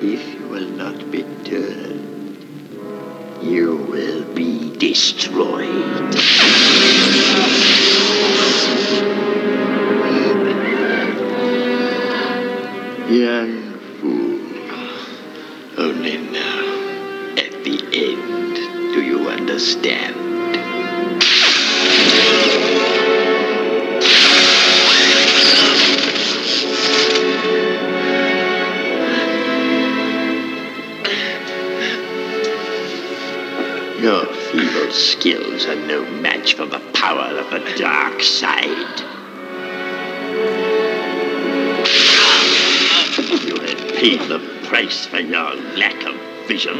If you will not be turned, you will be destroyed. Young fool, only now, at the end, do you understand? Your feeble skills are no match for the power of the dark side. You have paid the price for your lack of vision.